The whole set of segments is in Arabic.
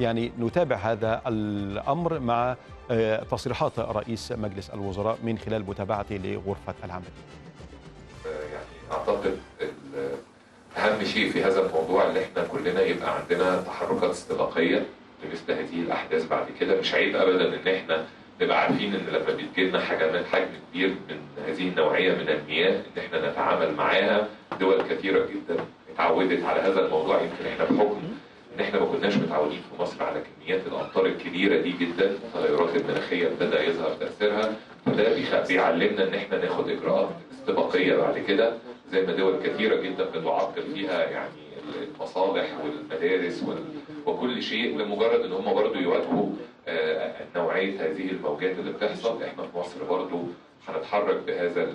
يعني نتابع هذا الأمر مع تصريحات رئيس مجلس الوزراء من خلال متابعته لغرفة العمل. يعني أعتقد أهم شيء في هذا الموضوع اللي احنا كلنا يبقى عندنا تحركات استباقية لمثل هذه الأحداث بعد كده. مش عيب أبدا إن احنا نبقى عارفين إن لما بيجي لنا حجم كبير من هذه النوعية من المياه إن احنا نتعامل معاها. دول كثيرة جدا اتعودت على هذا الموضوع، يمكن احنا بحكم ان احنا ما كناش متعودين في مصر على كميات الامطار الكبيره دي جدا، التغيرات المناخيه ابتدى يظهر تاثيرها، فده بيعلمنا ان احنا ناخد اجراءات استباقيه بعد كده زي ما دول كثيره جدا بتعطل فيها يعني المصالح والمدارس وكل شيء لمجرد ان هم برضه يواجهوا نوعيه هذه الموجات اللي بتحصل. احنا في مصر برضه هنتحرك بهذا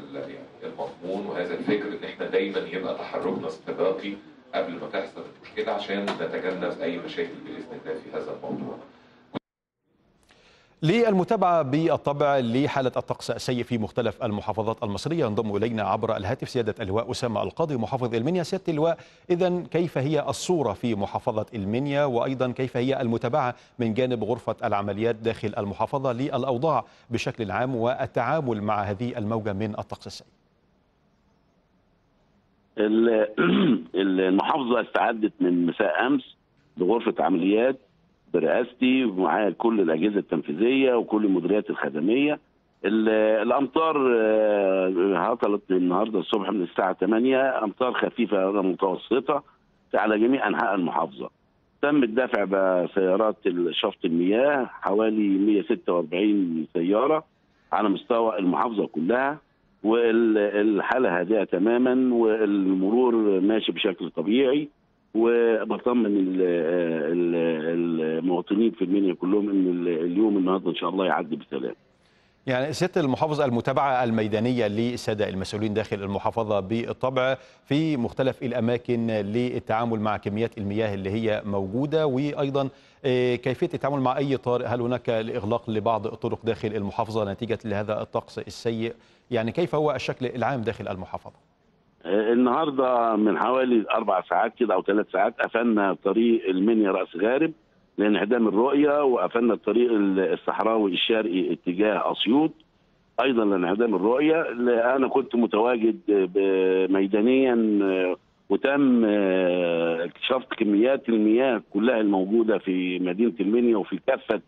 المضمون وهذا الفكر ان احنا دايما يبقى تحركنا استباقي قبل ما تحصل المشكله عشان نتجنب اي مشاكل باذن الله في هذا الموضوع. للمتابعه بالطبع لحاله الطقس السيء في مختلف المحافظات المصريه ينضم الينا عبر الهاتف سياده اللواء أسامة القاضي محافظ المنيا. سياده اللواء، اذا كيف هي الصوره في محافظه المنيا وايضا كيف هي المتابعه من جانب غرفه العمليات داخل المحافظه للاوضاع بشكل عام والتعامل مع هذه الموجه من الطقس السيء؟ المحافظه استعدت من مساء امس بغرفه عمليات برئاستي ومعايا كل الاجهزه التنفيذيه وكل المديريات الخدميه. الامطار هطلت النهارده الصبح من الساعه 8 امطار خفيفه متوسطه على جميع انحاء المحافظه. تم الدفع بسيارات شفط المياه حوالي 146 سياره على مستوى المحافظه كلها، والحاله هادئه تماما والمرور ماشي بشكل طبيعي. وبطمن المواطنين في المنيا كلهم ان اليوم النهارده ان شاء الله يعدي بسلام. يعني سياده المحافظ المتابعه الميدانيه للساده المسؤولين داخل المحافظه بالطبع في مختلف الاماكن للتعامل مع كميات المياه اللي هي موجوده، وايضا كيفيه التعامل مع اي طارئ، هل هناك اغلاق لبعض الطرق داخل المحافظه نتيجه لهذا الطقس السيء؟ يعني كيف هو الشكل العام داخل المحافظه؟ النهارده من حوالي 4 ساعات كده او 3 ساعات قفلنا طريق المنيا راس غارب لانعدام الرؤيه، وقفلنا الطريق الصحراوي الشرقي اتجاه اسيوط ايضا لانعدام الرؤيه. انا كنت متواجد ميدانيا وتم اكتشاف كميات المياه كلها الموجوده في مدينه المنيا وفي كافه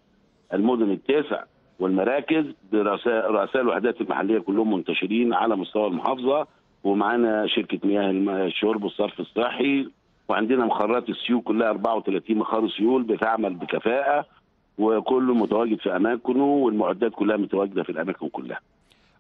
المدن ال9 والمراكز، برؤساء الوحدات المحليه كلهم منتشرين على مستوى المحافظه، ومعانا شركه مياه الشرب والصرف الصحي، وعندنا مخرات السيول كلها 34 مخار سيول بتعمل بكفاءه وكله متواجد في اماكنه والمعدات كلها متواجده في الاماكن كلها.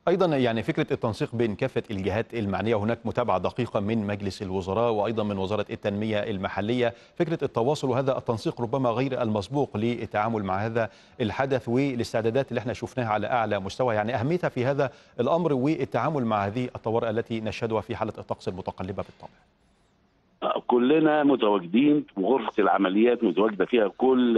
ايضا يعني فكره التنسيق بين كافه الجهات المعنيه، هناك متابعه دقيقه من مجلس الوزراء وايضا من وزاره التنميه المحليه، فكره التواصل وهذا التنسيق ربما غير المسبوق للتعامل مع هذا الحدث والاستعدادات اللي احنا شفناها على اعلى مستوى، يعني اهميتها في هذا الامر والتعامل مع هذه الطوارئ التي نشهدها في حاله الطقس المتقلبه بالطبع. كلنا متواجدين وغرفه العمليات متواجده فيها كل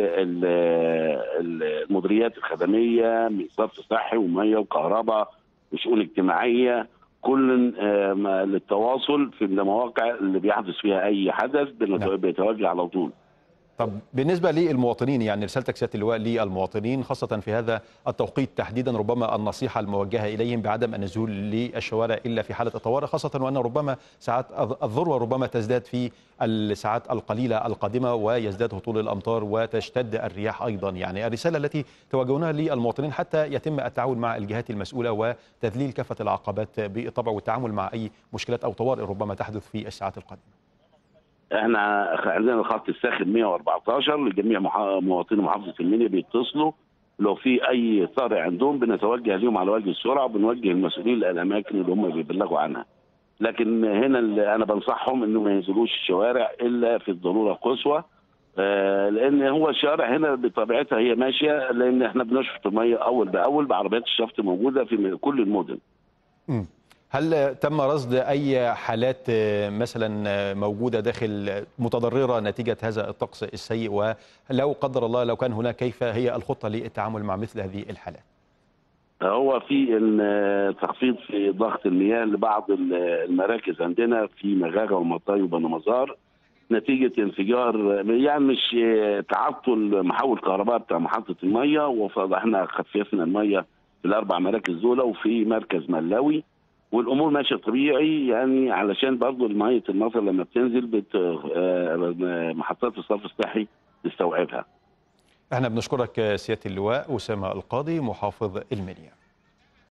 المديريات الخدميه من صرف صحي وميه وكهرباء وشؤون اجتماعيه، كل للتواصل في المواقع اللي بيحدث فيها اي حدث بيتواجد على طول. طب بالنسبه للمواطنين، يعني رسالتك سياده اللواء للمواطنين خاصه في هذا التوقيت تحديدا، ربما النصيحه الموجهه اليهم بعدم النزول للشوارع الا في حاله الطوارئ، خاصه وان ربما ساعات الذروه ربما تزداد في الساعات القليله القادمه ويزداد هطول الامطار وتشتد الرياح ايضا، يعني الرساله التي توجهونها للمواطنين حتى يتم التعاون مع الجهات المسؤوله وتذليل كافه العقبات بالطبع والتعامل مع اي مشكلات او طوارئ ربما تحدث في الساعات القادمه. احنا عندنا الخط الساخن 114 لجميع مواطني محافظه المنيا بيتصلوا لو في اي طارئ عندهم، بنتوجه ليهم على وجه السرعه وبنوجه المسؤولين للاماكن اللي هم بيبلغوا عنها. لكن هنا اللي انا بنصحهم انه ما ينزلوش الشوارع الا في الضروره القصوى، لان هو الشارع هنا بطبيعتها هي ماشيه، لان احنا بنشفط الميه اول باول بعربيات الشفط موجوده في كل المدن. هل تم رصد أي حالات مثلا موجودة داخل متضررة نتيجة هذا الطقس السيء، ولو قدر الله لو كان هناك كيف هي الخطة للتعامل مع مثل هذه الحالات؟ هو في تخفيض في ضغط المياه لبعض المراكز عندنا في مغاغة ومطاي وبني مزار، نتيجه انفجار يعني مش تعطل محول كهرباء بتاع محطه الميه، وفضحنا خففنا الميه في الاربع مراكز دول وفي مركز ملاوي، والامور ماشيه طبيعي يعني، علشان برضو ميه المطر لما بتنزل محطات الصرف الصحي تستوعبها. احنا بنشكرك سياده اللواء أسامة القاضي محافظ المنيا.